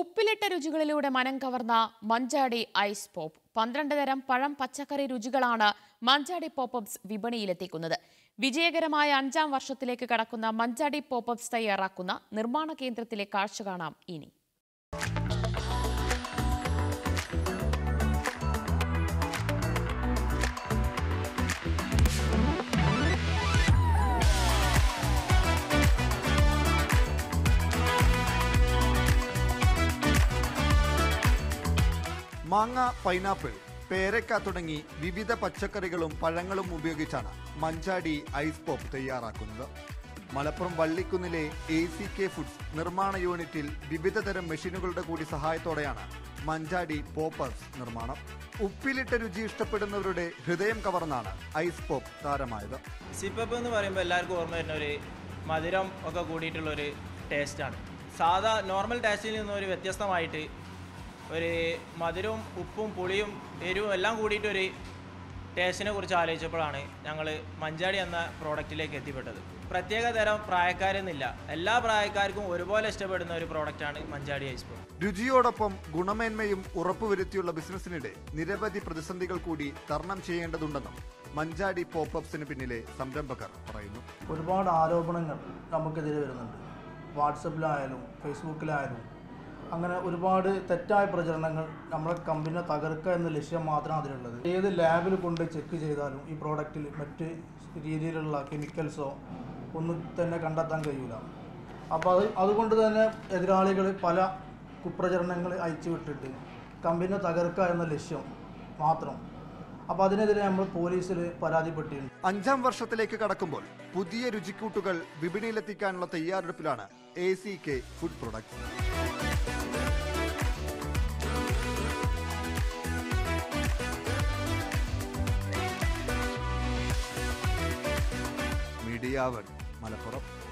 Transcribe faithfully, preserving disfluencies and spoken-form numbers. ഉപ്പിലിട്ട രുചികളിലൂടെ മനം കവർന്ന മഞ്ചാടി ഐസ് പോപ്പ്, പന്ത്രണ്ട് തരം പഴം പച്ചക്കറി രുചികളാണ് മഞ്ചാടി പോപ്പപ്സ് വിപണിയിലെത്തിക്കുന്നത്. വിജയകരമായ അഞ്ചാം വർഷത്തിലേക്ക് കടക്കുന്ന മഞ്ചാടി പോപ്പപ്സ് തയ്യാറാക്കുന്ന നിർമ്മാണ കേന്ദ്രത്തിലെ കാഴ്ച കാണാം ഇനി. മാങ്ങ, പൈനാപ്പിൾ, പേരക്ക തുടങ്ങി വിവിധ പച്ചക്കറികളും പഴങ്ങളും ഉപയോഗിച്ചാണ് മഞ്ചാടി ഐസ് പോപ്പ് തയ്യാറാക്കുന്നത്. മലപ്പുറം വള്ളിക്കുന്നിലെ എ സി കെ ഫുഡ്സ് നിർമ്മാണ യൂണിറ്റിൽ വിവിധ തരം മെഷീനുകളുടെ കൂടി സഹായത്തോടെയാണ് മഞ്ചാടി പോപ്പേഴ്സ് നിർമ്മാണം. ഉപ്പിലിട്ട രുചി ഇഷ്ടപ്പെടുന്നവരുടെ ഹൃദയം കവർന്നാണ് ഐസ് പോപ്പ് താരമായത്. സിപ്പപ്പ് എന്ന് പറയുമ്പോൾ എല്ലാവർക്കും ഓർമ്മ വരുന്ന ഒരു മധുരം ഒക്കെ കൂടിയിട്ടുള്ള ഒരു ടേസ്റ്റാണ്. സാധാ നോർമൽ ടേസ്റ്റിൽ നിന്നൊരു വ്യത്യസ്തമായിട്ട് ഒരു മധുരവും ഉപ്പും പുളിയും എരിവും എല്ലാം കൂടിയിട്ടൊരു ടേസ്റ്റിനെ കുറിച്ച് ആലോചിച്ചപ്പോഴാണ് ഞങ്ങൾ മഞ്ചാടി എന്ന പ്രോഡക്റ്റിലേക്ക് എത്തിപ്പെട്ടത്. പ്രത്യേക തരം പ്രായക്കാരെന്നില്ല, എല്ലാ പ്രായക്കാർക്കും ഒരുപോലെ ഇഷ്ടപ്പെടുന്ന ഒരു പ്രോഡക്റ്റാണ് മഞ്ചാടി ഐസ് പോപ്പ്. രുചിയോടൊപ്പം ഗുണമേന്മയും ഉറപ്പുവരുത്തിയുള്ള ബിസിനസ്സിനിടെ നിരവധി പ്രതിസന്ധികൾ കൂടി തരണം ചെയ്യേണ്ടതുണ്ടെന്നും മഞ്ചാടി പോപ്പപ്സിന് പിന്നിലെ സംരംഭകർ പറയുന്നു. ഒരുപാട് ആരോപണങ്ങൾ നമുക്കെതിരെ വരുന്നുണ്ട്. വാട്സപ്പിലായാലും ഫേസ്ബുക്കിലായാലും അങ്ങനെ ഒരുപാട് തെറ്റായ പ്രചരണങ്ങൾ നമ്മുടെ കമ്പനിയെ തകർക്കുക എന്ന ലക്ഷ്യം മാത്രമാണ് അതിലുള്ളത്. ഏത് ലാബിൽ കൊണ്ട് ചെക്ക് ചെയ്താലും ഈ പ്രോഡക്റ്റിൽ മറ്റ് രീതിയിലുള്ള കെമിക്കൽസോ ഒന്നും തന്നെ കണ്ടെത്താൻ കഴിയില്ല. അപ്പോൾ അത് അതുകൊണ്ട് തന്നെ എതിരാളികൾ പല കുപ്രചരണങ്ങൾ അയച്ചു വിട്ടിട്ട് കമ്പനിയെ തകർക്കുക എന്ന ലക്ഷ്യം മാത്രം. അപ്പോൾ അതിനെതിരെ നമ്മൾ പോലീസിൽ പരാതിപ്പെട്ടിരുന്നു. അഞ്ചാം വർഷത്തിലേക്ക് കടക്കുമ്പോൾ പുതിയ രുചിക്കൂട്ടുകൾ വിപണിയിലെത്തിക്കാനുള്ള തയ്യാറെടുപ്പിലാണ് A C K food products. Media one Malappuram.